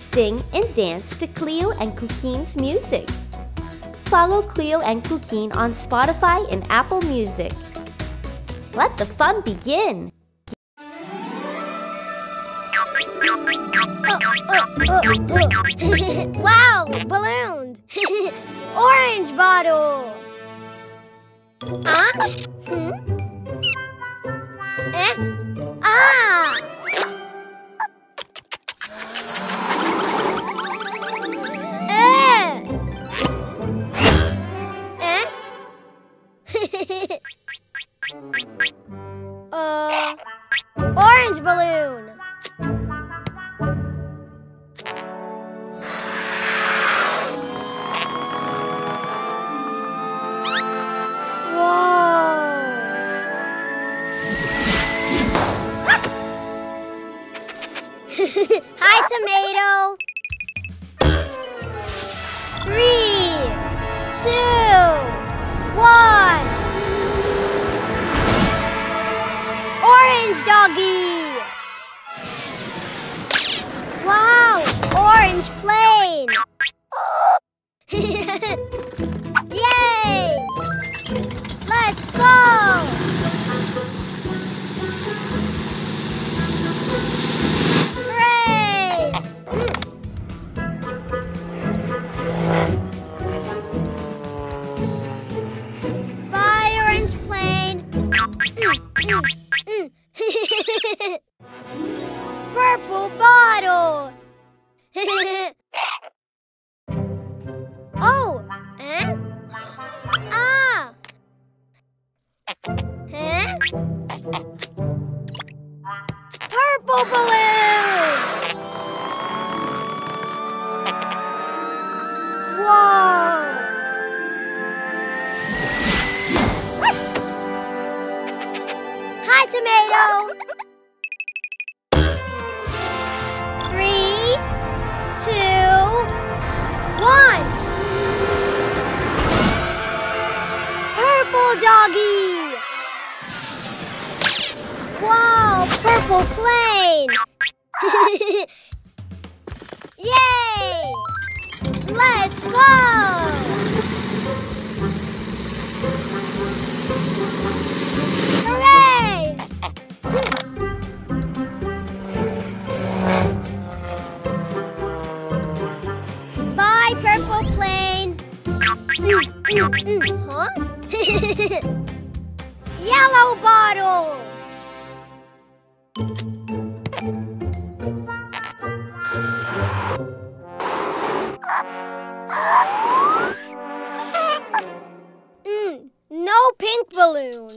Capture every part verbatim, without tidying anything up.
Sing and dance to Cleo and Cuquín's music. Follow Cleo and Cuquín on Spotify and Apple Music. Let the fun begin! Oh, oh, oh, oh. Wow, ballooned! Orange bottle! Huh? Hmm? Eh? Ah! uh, orange balloon. Whoa. Hi, tomato. Three, two, one. Orange doggy! Wow! Orange plane! Yay! Let's go! Hooray! Bye, orange plane! Purple bottle. Oh, eh? Ah, eh? Purple balloon. Whoa. Hi, tomato. doggy! Wow, purple plane! Yay! Let's go! Hooray! Bye, purple plane! Huh? Yellow bottle! Mm, no pink balloon,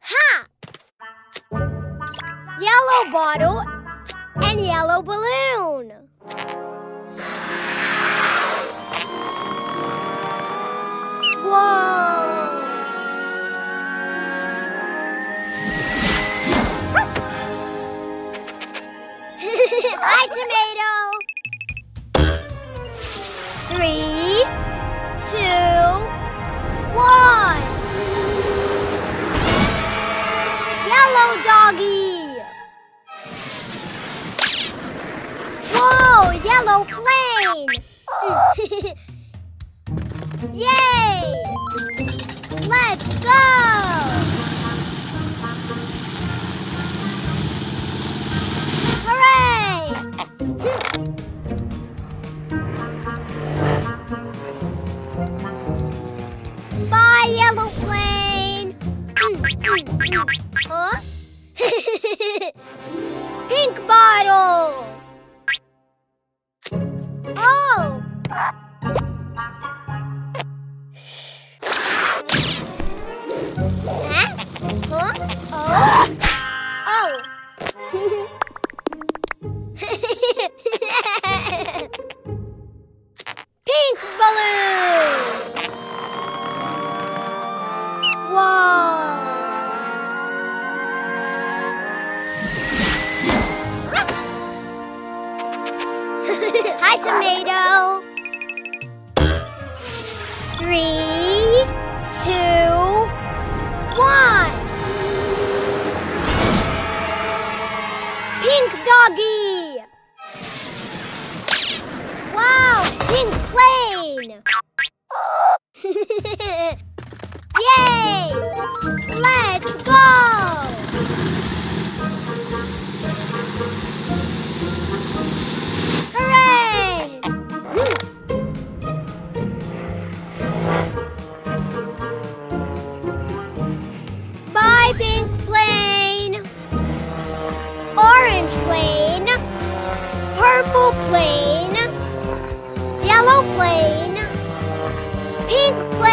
huh? Ha! Yellow bottle and yellow balloon. Whoa! Hi, tomato. Three, two, one. Yellow doggy. Whoa, yellow plane. Yay! Let's go. Bye, yellow plane. Huh? Pink bottle. Oh. Huh? Huh? Oh. Oh. Pink balloon! Whoa! Hi, tomato! Three, two, one! Pink doggy! Pink plane! Yay! Let's go! Hooray! Bye, pink plane! Orange plane! Purple plane! Yellow plane, pink plane.